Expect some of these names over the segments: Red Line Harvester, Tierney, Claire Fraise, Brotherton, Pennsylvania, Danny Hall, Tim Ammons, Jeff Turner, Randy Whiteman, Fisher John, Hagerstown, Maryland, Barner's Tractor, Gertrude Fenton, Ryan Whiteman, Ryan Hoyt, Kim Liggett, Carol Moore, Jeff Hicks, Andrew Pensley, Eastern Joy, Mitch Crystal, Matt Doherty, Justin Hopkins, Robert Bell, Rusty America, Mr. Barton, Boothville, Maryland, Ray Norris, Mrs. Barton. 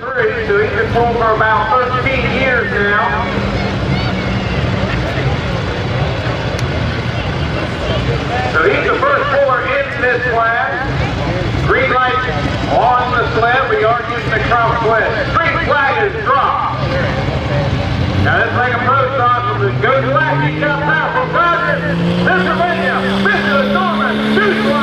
Courage to it. It's been for about 13 years now. So he's the first four in this slab. Green light on the slab. We are using the crosswest. Green flag is dropped. Now this thing approaches off of the good flag. He comes out from Brotherton, Pennsylvania. Mr. Norman, shoots one.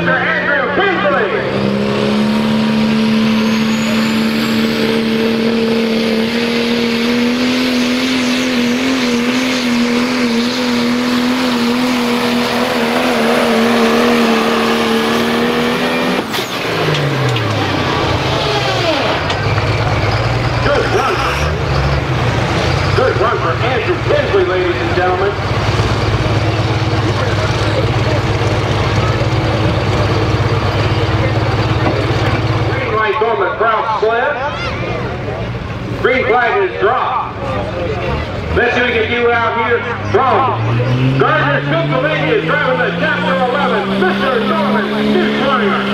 Mr. Andrew Pinsley! former Andrew Pensley, ladies and gentlemen. Green light's on, the crowd slip. Green flag is dropped. Let's see what we can do out here. Strong. Gardner, Pennsylvania, driving the chapter 11. Fisher John, New Freedom.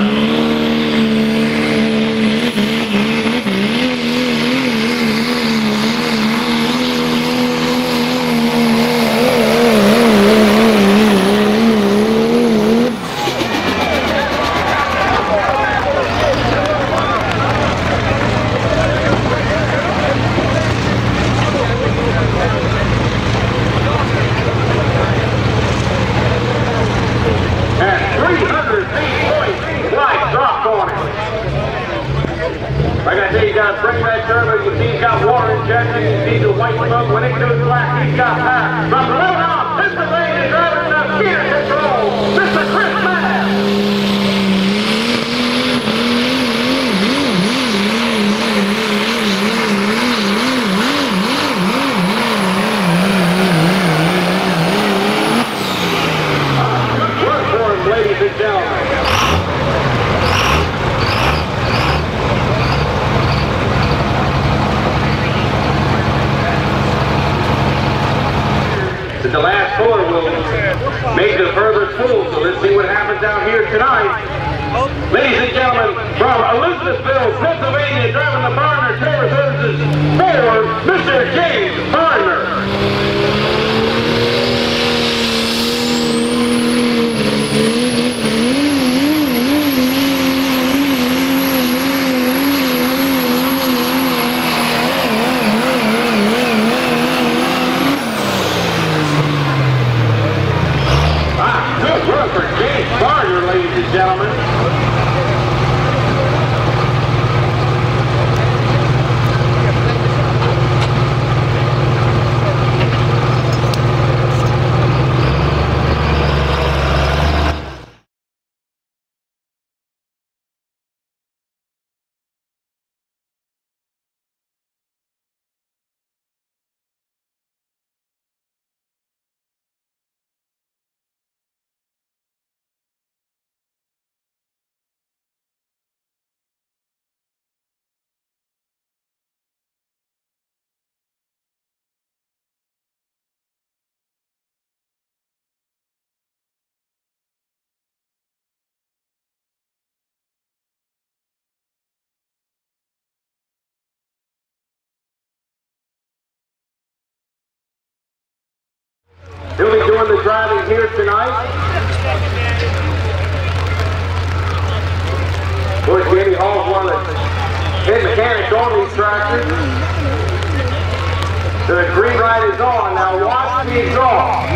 He'll be doing the driving here tonight. Of course, Danny Hall's one of the head mechanics on these tractors. The green light is on. Now watch the exhaust.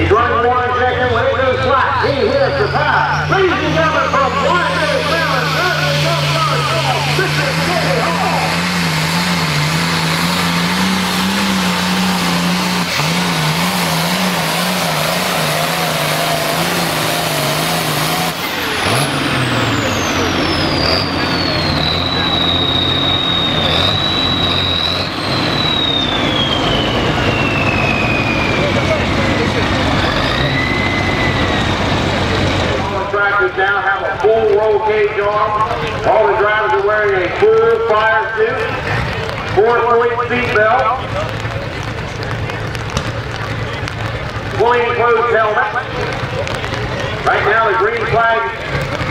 He's running for one second. When it goes flat, he hits the pass. Ladies and gentlemen, from Barner's Tractor, this is Danny Hall. Now have a full roll cage on. All the drivers are wearing a full fire suit, 4-point seatbelt, fully enclosed helmet. Right now the green flag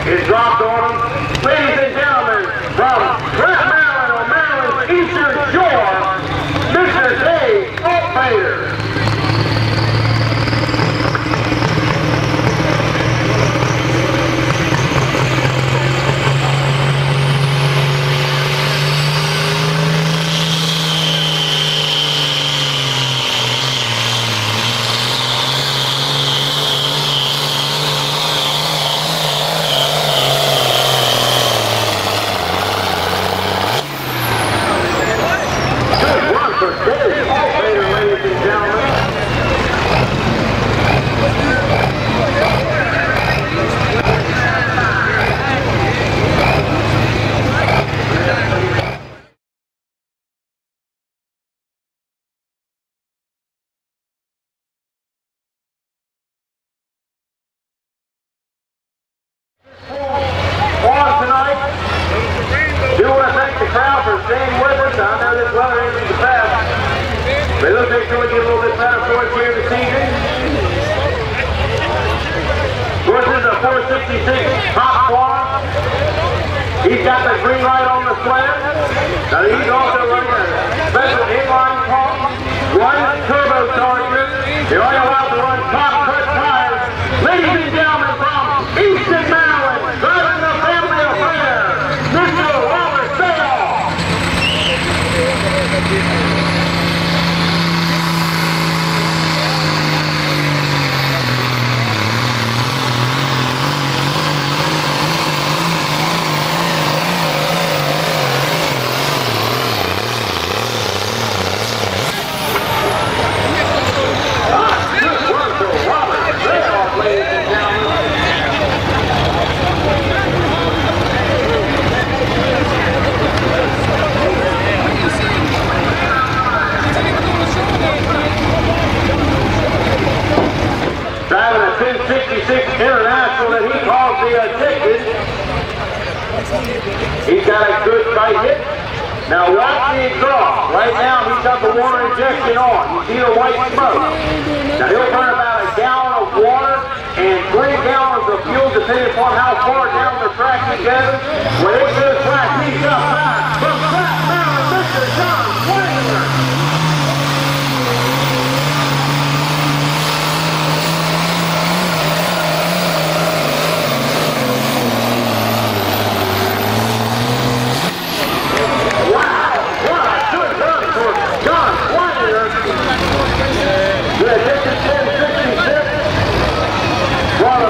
is dropped on them. Ladies and gentlemen, from Maryland or Maryland's Eastern Joy, Mr. Dave Altmaner. But it looks like it's going to get a little bit better for us here this evening. This is a 466 top quad. He's got the green light on the sled. Now he's also running a special inline pump, one turbocharger. You're only allowed to run top cut tires. Ladies and gentlemen, from Eastern Maryland, driving the family affair, Mr. Robert Bell. International that he calls the ticket. He's got a good tight hit. Now watch the exhaust. Right now he's got the water injection on. You see the white smoke. Now he'll burn about a gallon of water and 3 gallons of fuel depending upon how far down the track he goes. When it goes back, he's up back from flat Maryland, Mr. John Windsor. Well,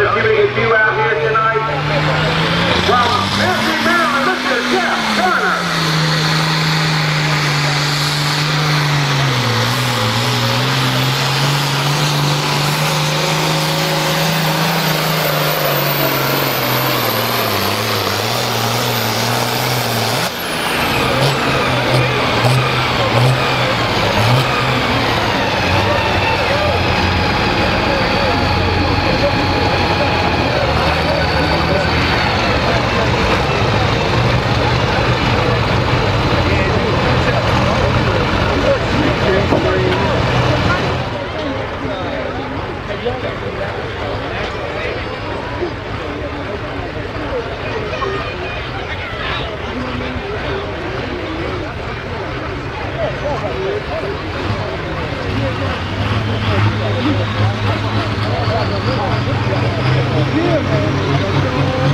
it's giving a few out here tonight from Pennsylvania, Maryland, Mr. Jeff Turner.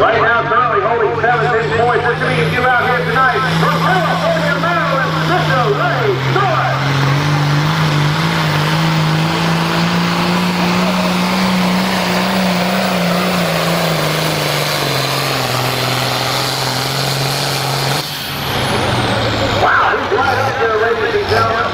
Right now, currently holding 7 big boys. What can we do out here tonight? From Pennsylvania, Maryland, Mr. Ray Norris. Wow, he's right up there, ladies and gentlemen.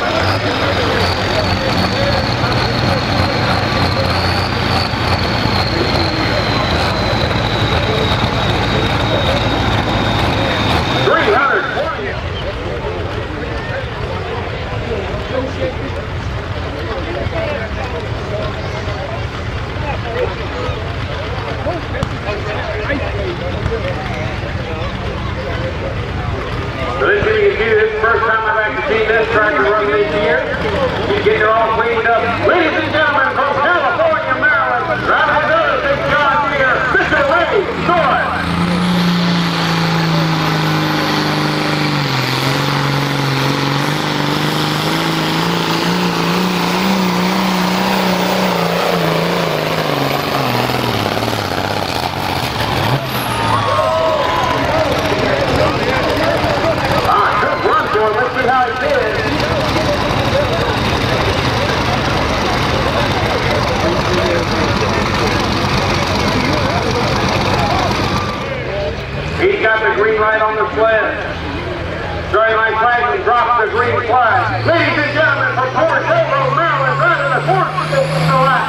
on the sled. Jerry Mike Franklin drops the green flag. Ladies and gentlemen, from Port Silver, Maryland, right in the fourth position to the left,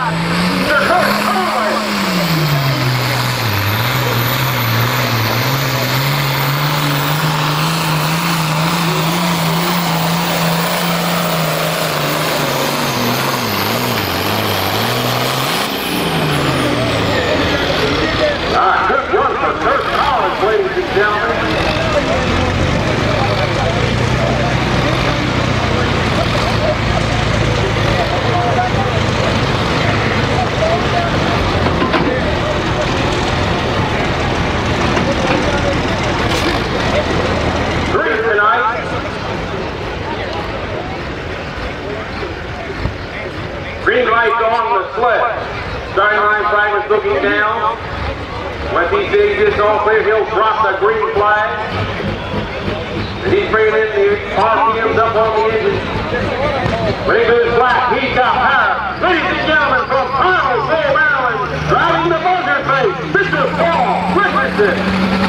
Mr. Chris Sterling. Ladies and gentlemen, three tonight. Green light on the sled. Starting line flag is looking down. Once he sees this all clear, he'll drop the green flag. And he's bringing in the RPMs up on the engine. Bring this flag, he's got power. Ladies and gentlemen, from Carlos, Maryland, driving the Barner's Tractor, Mr. Paul Richardson.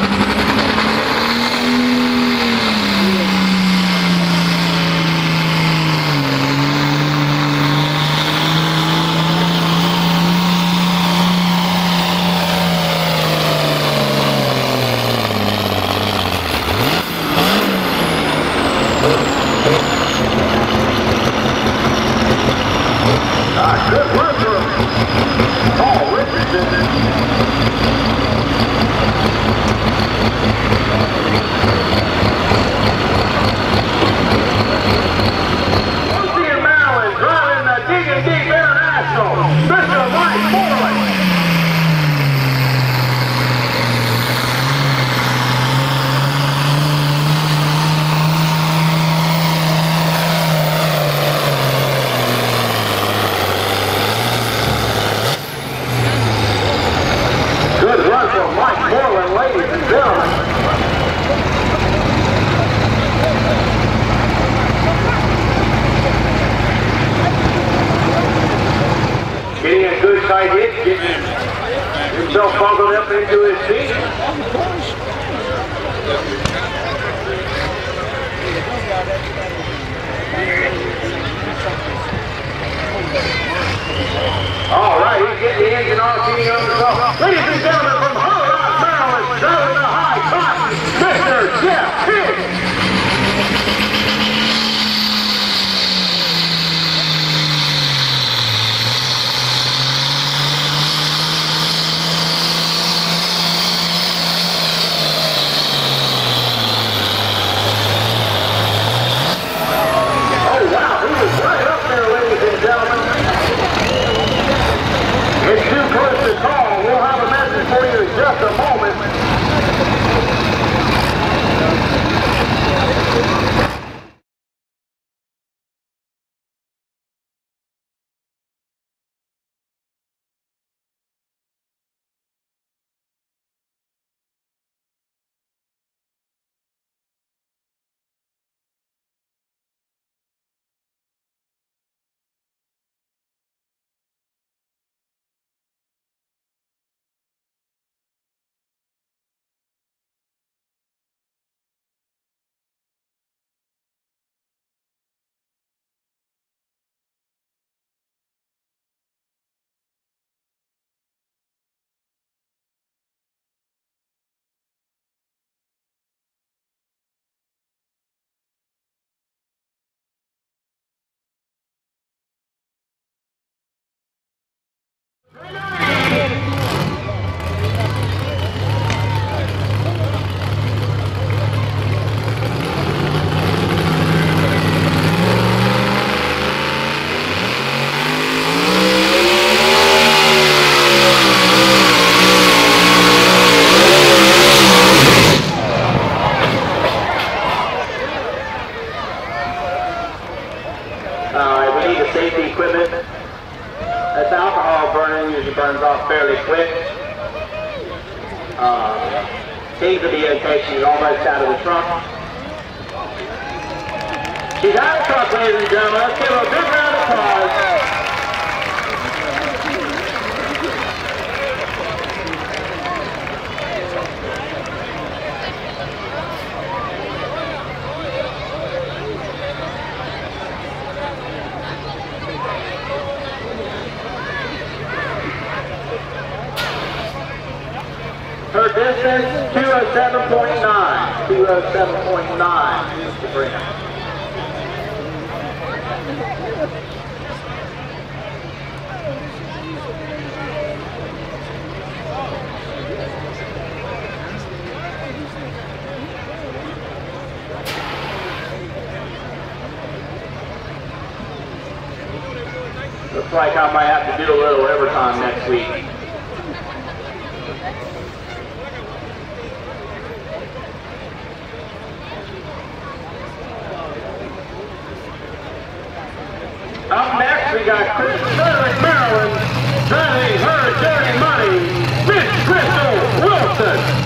Good work from Paul Richardson. Rusty and Madeline driving the D&D International, Mr. Mike Moreland. Tight hit, getting himself bundled up into his seat. All right, he's getting the engine RPM up. Ladies and gentlemen, from Hagerstown, Maryland, driving the high cotton, Mr. Jeff Hicks. Just a moment. is 207.9. 207.9, Mr. Grant. Looks like I might have to do a little overtime next week. Up next, we got Chris Sterling, Maryland, driving her dirty money, Mitch Crystal Wilson.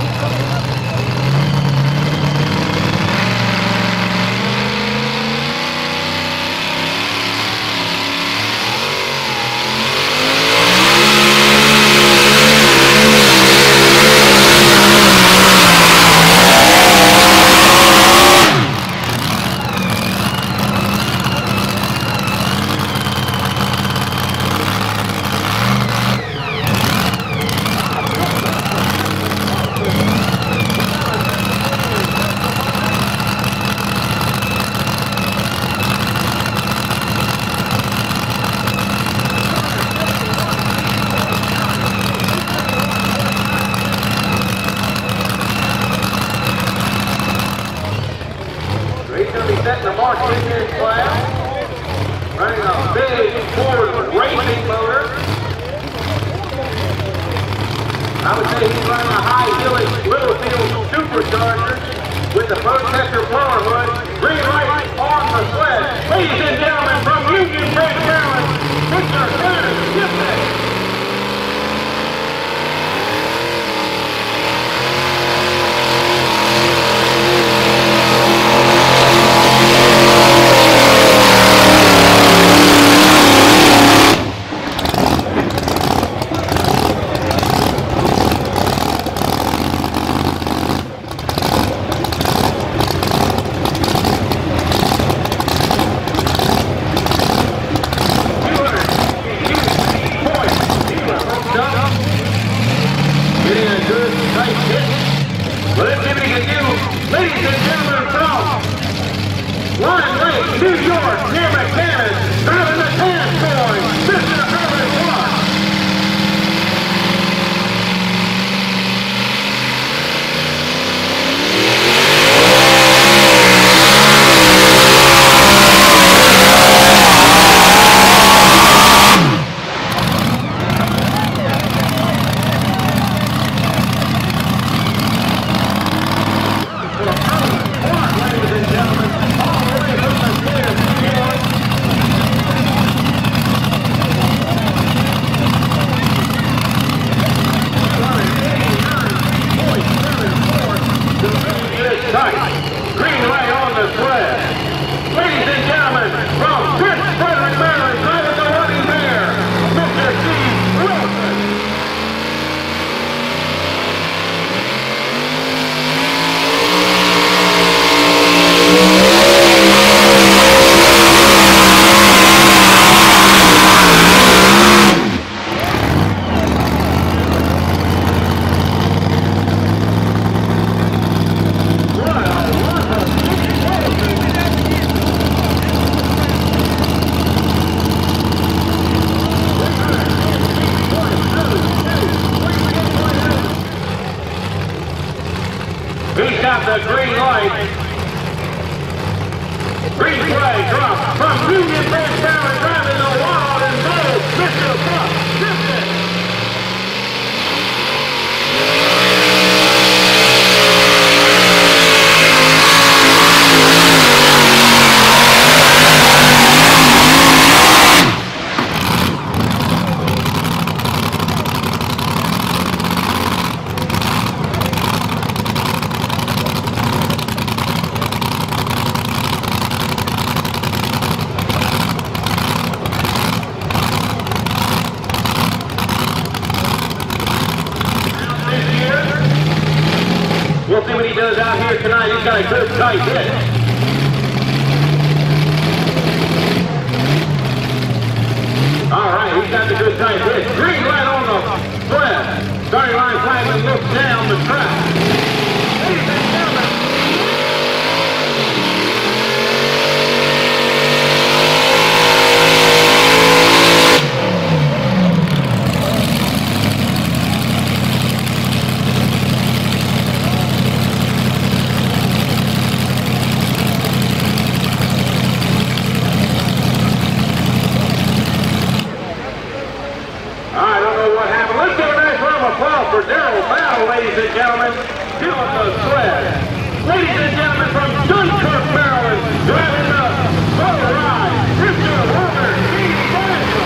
Green light on the left. Starting line flag looks down the track. I don't know what happened. Let's give a nice round of applause for Darryl Bell, ladies and gentlemen, doing the thread. Ladies and gentlemen, from Dunkirk, Maryland, driving the boat ride, Mr. Robert E. Marshall.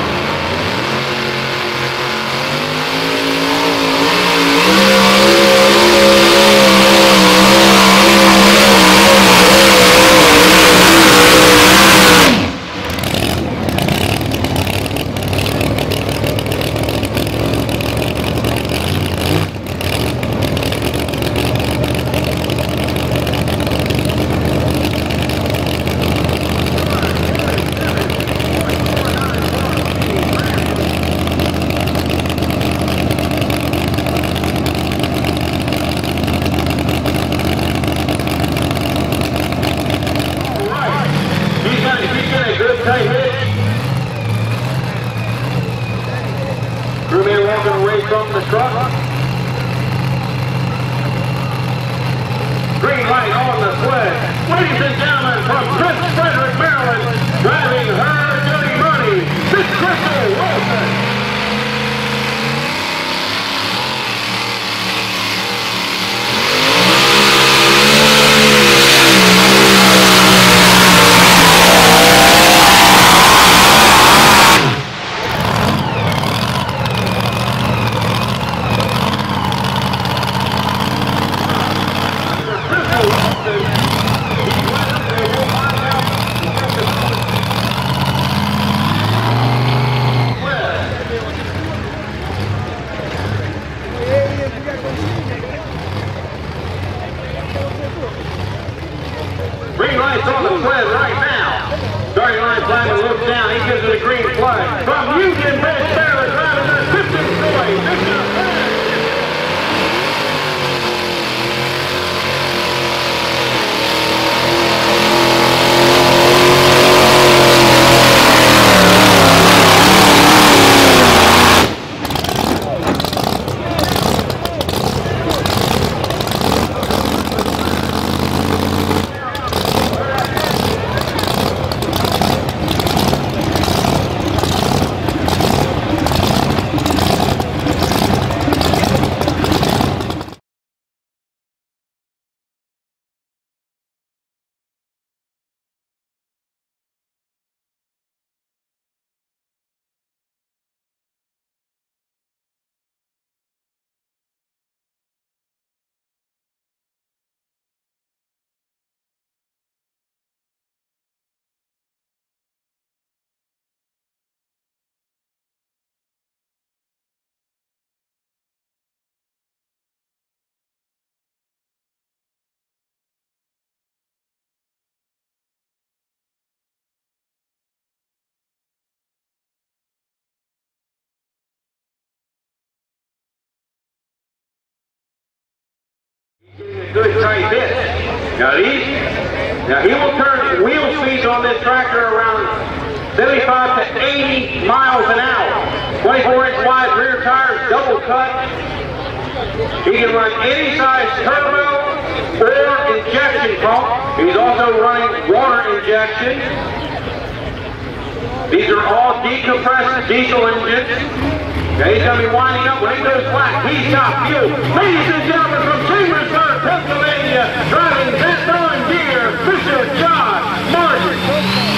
Good tight hit. Got easy. Now he will turn wheel speeds on this tractor around 75 to 80 miles an hour. 24-inch wide rear tires, double cut. He can run any size turbo or injection pump. He's also running water injection. These are all decompressed diesel engines. Okay, he's going to be winding up when he goes flat. He's top fuel. Ladies and gentlemen, from Chambersburg, Pennsylvania, driving best-on-gear, Fisher John Martin.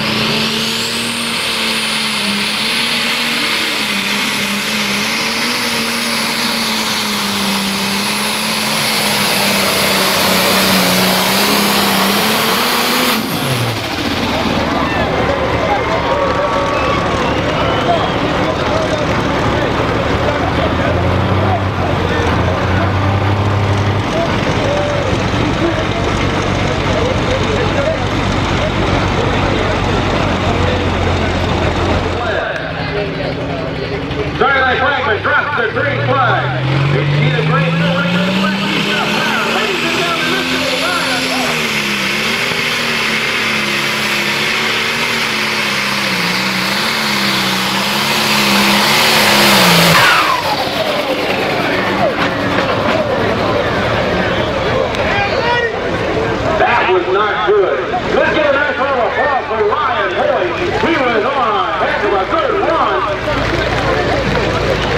Ryan Hoyt, he was on a heck of a good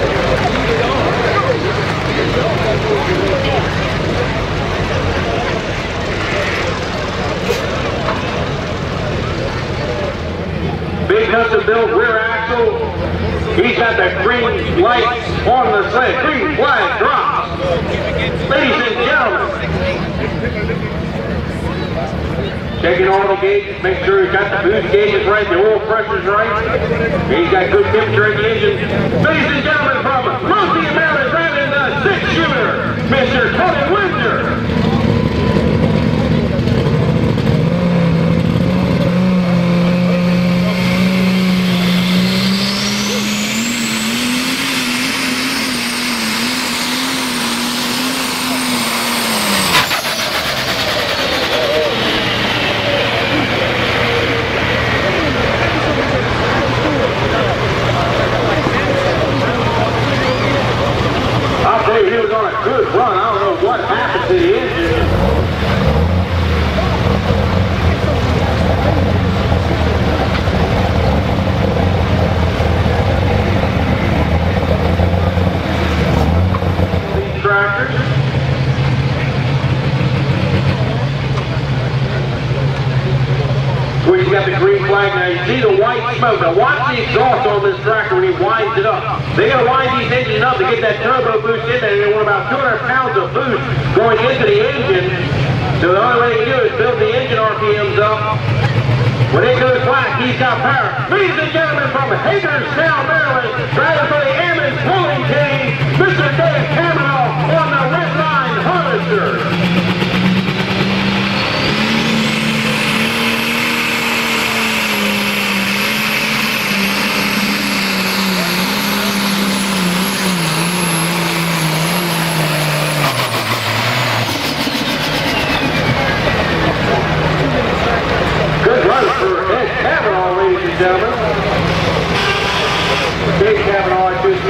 run. green lights on the set. Green flag drops. Ladies and gentlemen, checking all the gauges, make sure he's got the boost gauges right, the oil pressure's right, he's got good temperature in the engine. Ladies and gentlemen, from Rusty America, driving the six-shooter, Mr. Tony Windsor. Good run. I don't know what happened to the engine. These tractors. Well, you got the green flag now. You see the white smoke. Now watch the exhaust on this tractor when he winds it up. They got to wind these engines up to get that turbo boost in there. They want about 200 pounds of boost going into the engine. So the only way to do it is build the engine RPMs up. When it goes black, he's got power. Ladies and gentlemen, from Hagerstown, Maryland, driving for the Amish Pulling Team, Mr. Dave Cameron on the Red Line Harvester. Gentlemen, Dave Cameron, I should say.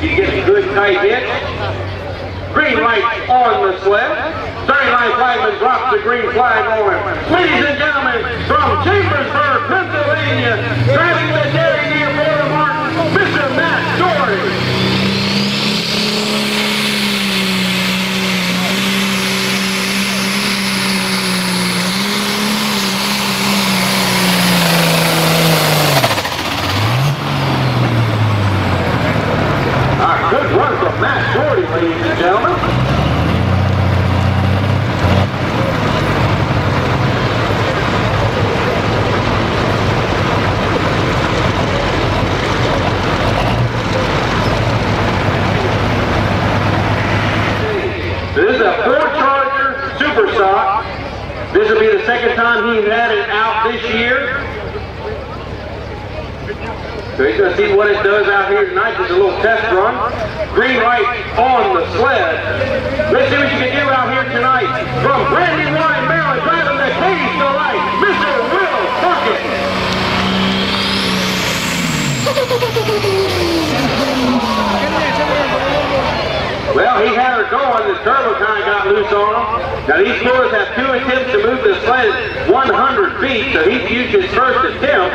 You get a good tight hit. Green light on the sled. Ryan Whiteman drops the green flag on him. Ladies and gentlemen, from Chambersburg, Pennsylvania, driving the dairy near Florida Martin, Mr. Matt Doherty. A good run from Matt Doherty, ladies and gentlemen. This will be the second time he's had it out this year. So he's going to see what it does out here tonight. Just a little test run. Green light on the sled. Let's see what you can do out here tonight. From Randy Whiteman, Maryland, driving the cage to light, Mr. Will Puckett. Well, he had her going. The turbo kind of got loose on him. Now these boys have 2 attempts to move the sled 100 feet, so he's used his first attempt.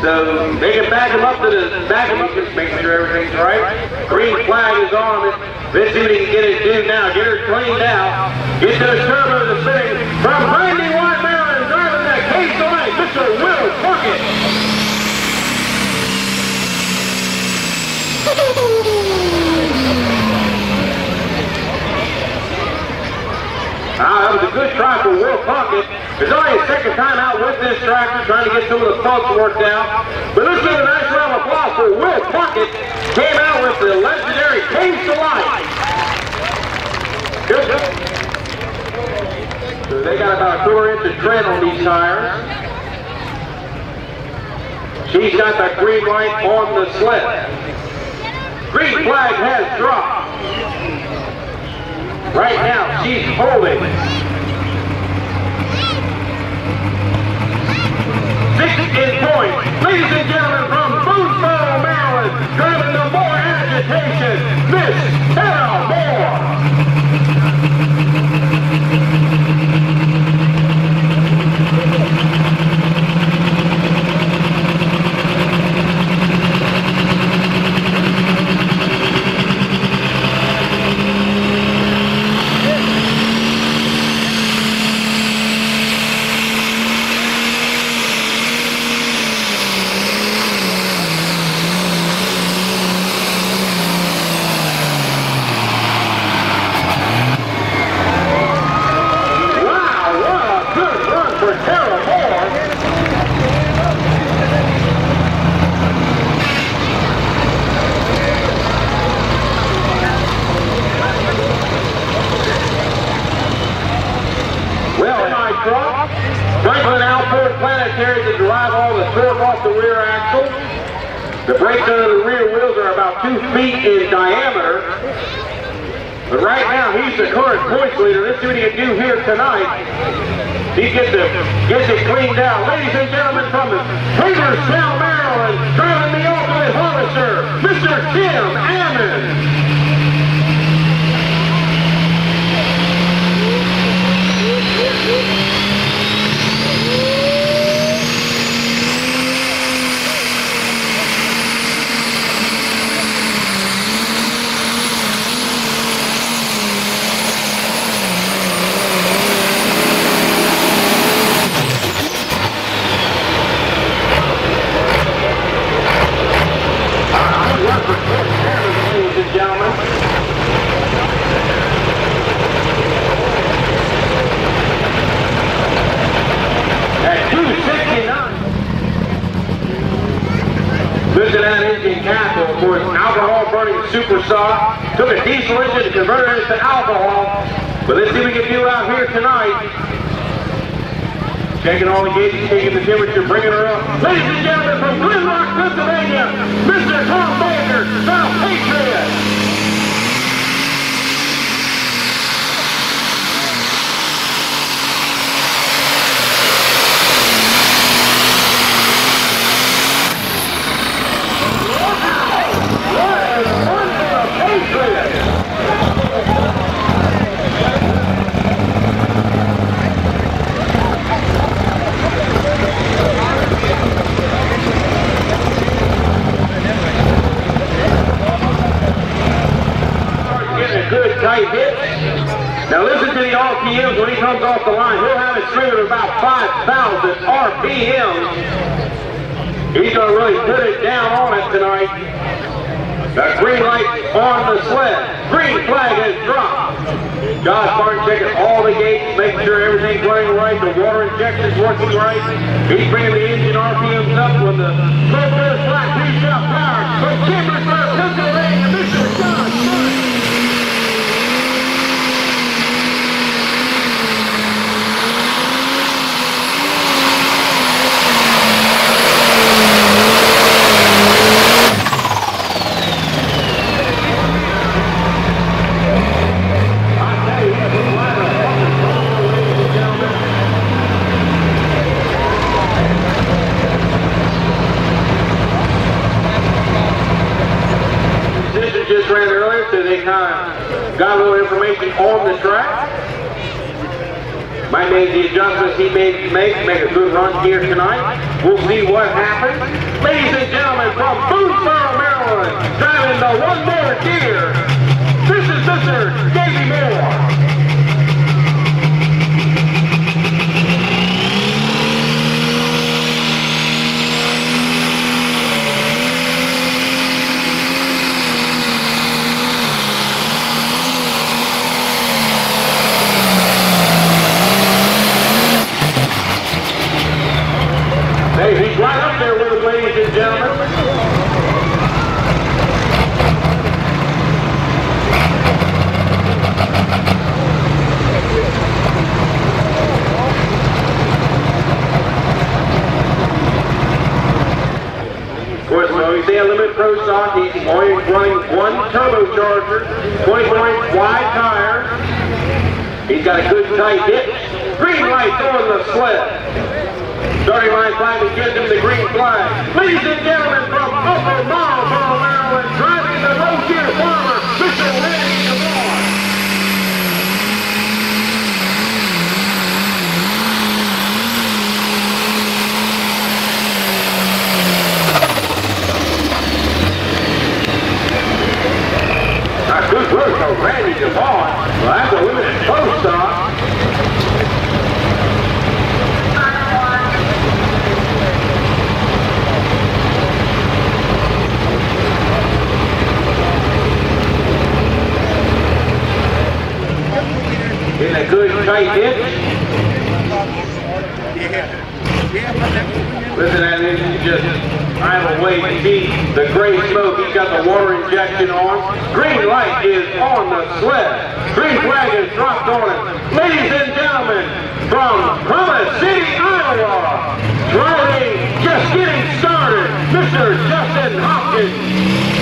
So they can back him up to the back of him, just making sure everything's right. Green flag is on it. Let's see what he can get it done now. Get her cleaned out. Get those turbos to sitting from Randy White, Maryland, driving that case away, Mr. Will Puckett. That was a good try for Will Puckett. It's only his second time out with this tractor, trying to get some of the pumps worked out. But let's give a nice round of applause for Will Puckett. Came out with the legendary Cage to Life. Good. So they got about a 4-inch of tread on these tires. She's got the green light on the sled. Green flag has dropped. Right now, she's holding 6 in point. Ladies and gentlemen, from Boothville, Maryland, driving the more agitation, Miss Carol Moore. off the rear axle. The brakes under the rear wheels are about 2 feet in diameter. But right now, he's the current points leader. Let's see what he can do here tonight. He gets it cleaned out. Ladies and gentlemen, from the Hagerstown, Maryland, driving the ultimate harvester, Mr. Tim Ammons. Of course, alcohol burning super soft. Took a diesel engine and converted it to alcohol. But let's see what we can do out here tonight. Checking all the gauges, taking the temperature, bringing her up. Ladies and gentlemen, from Glenrock, Pennsylvania, Mr. Tom Baker, the Patriot. Now listen to the RPMs when he comes off the line. He'll have it streaming at about 5,000 RPMs. He's going to really put it down on it tonight. The green light on the sled. Green flag is dropped. Josh Martin checking all the gates, making sure everything's running right. The water injection's working right. He's bringing the engine RPMs up with the low-bit slack, two-shot power. From Chambersburg, Pennsylvania, Mr. John. Got a little information on the track. Might make the adjustments he may make a good run here tonight. We'll see what happens. Ladies and gentlemen, from Boothville, Maryland, driving the one-more-gear, this is Mr. Davey Moore. He's right up there with us, ladies and gentlemen. Of course, so he's a Limit Pro Stock. He's only running one turbocharger, 20-point wide tires. He's got a good tight hitch. Green lights on the sled. Dirty Money flag that gives him the green flag. Ladies and gentlemen, from Upper Marlboro, Maryland, driving the low-gear farmer, Mr. Randy Whiteman. Now, good work from Randy Whiteman. Well, that's a limited post-op. In a good tight hit. Listen to that engine just idle away to beat the gray smoke. He's got the water injection on. Green light is on the sled. Green flag is dropped on it. Ladies and gentlemen, from Plymouth City, Iowa, driving, just getting started. third, Mr. Justin Hopkins.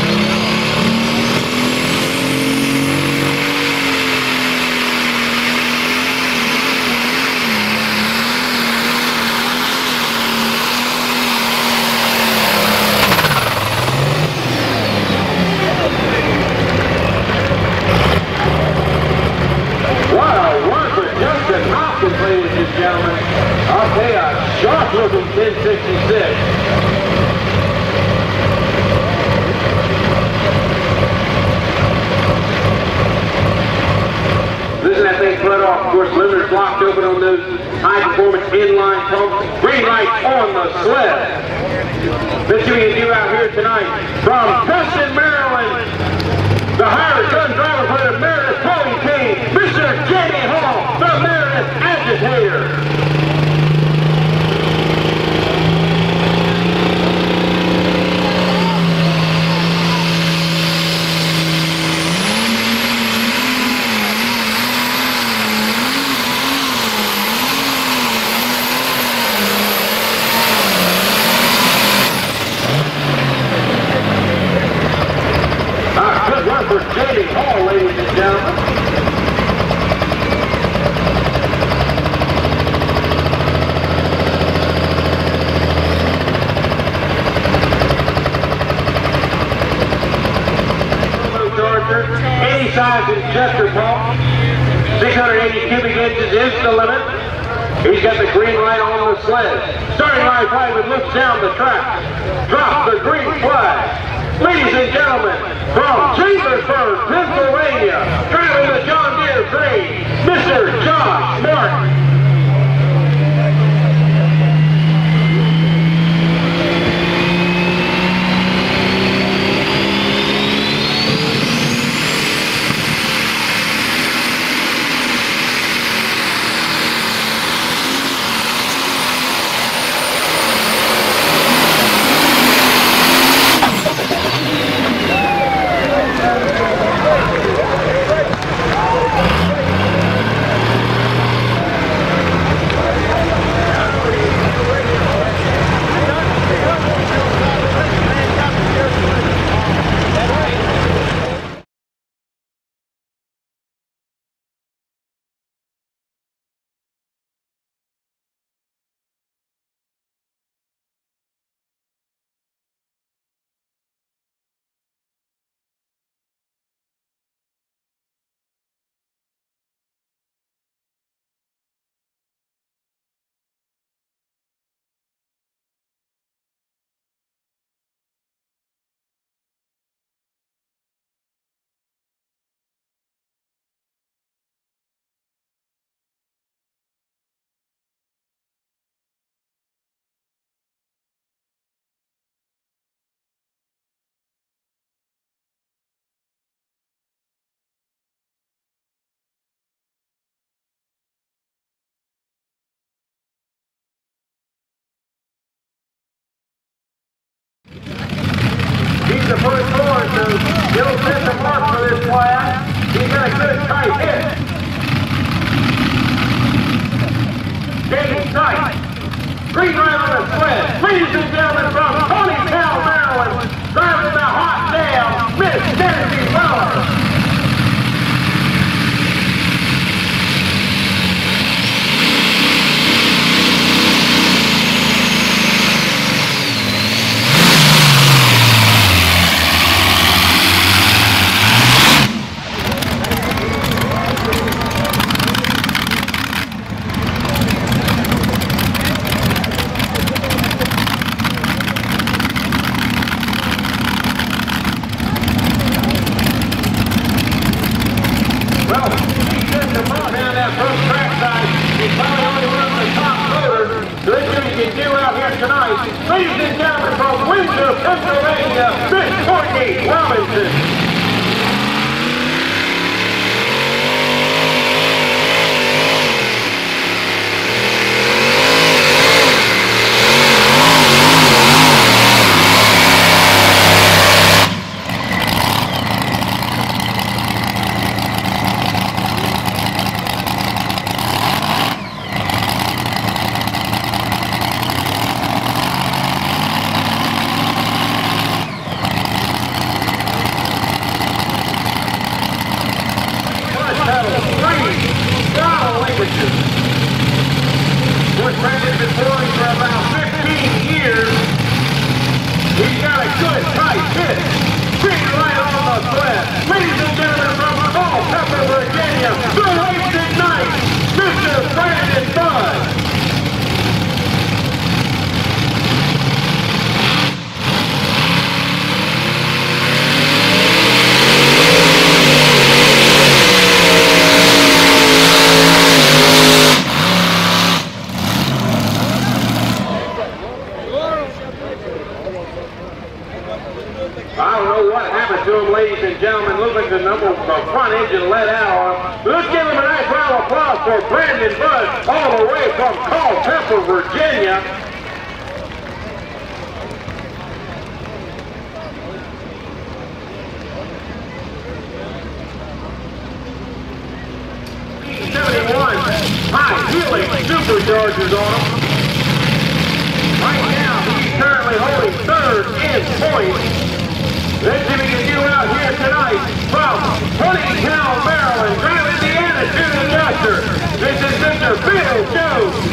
Gentlemen, I'll pay a sharp look at 1066. Listen, that thing fled off. Of course, limiters blocked open on those high-performance inline pumps. Green light on the sled. Let's see what you do out here tonight from Preston, Maryland. The hired gun driver for the Maryland Pulling Team, Mr. Jamie Hall, the Maryland Agitator. For Jamie Hall, ladies and gentlemen. Charger, 80 size is Chester Paul. 680 cubic inches is the limit. He's got the green light on the sled. Starting line private looks down the track. Drop the green flag. Ladies and gentlemen, from Chambersburg, Pennsylvania, driving the John Deere 3, Mr. Josh Martin. The first board, so he'll set the mark for this flag. He's got a good tight hit. Dave tight. Green right on the sled. Ladies and gentlemen, from Ponytown, Maryland, driving the hot nail, Miss Nancy Miller. Good tight pitch. Feet right on the slab. Ladies and gentlemen from Paul, Pennsylvania, the late at night, Mr. Brandon Dunn. Ladies and gentlemen, losing the number from front engine let out. Let's give him a nice round of applause for Brandon Budd, all the way from Culpeper, Virginia. '71 high-heeling superchargers on him. Right now, he's currently holding third in points. They're giving it you out here tonight from Huntingtown, Maryland, Grant, Indiana, to the doctor. This is Mr. Bill Jones.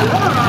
Wow, wow.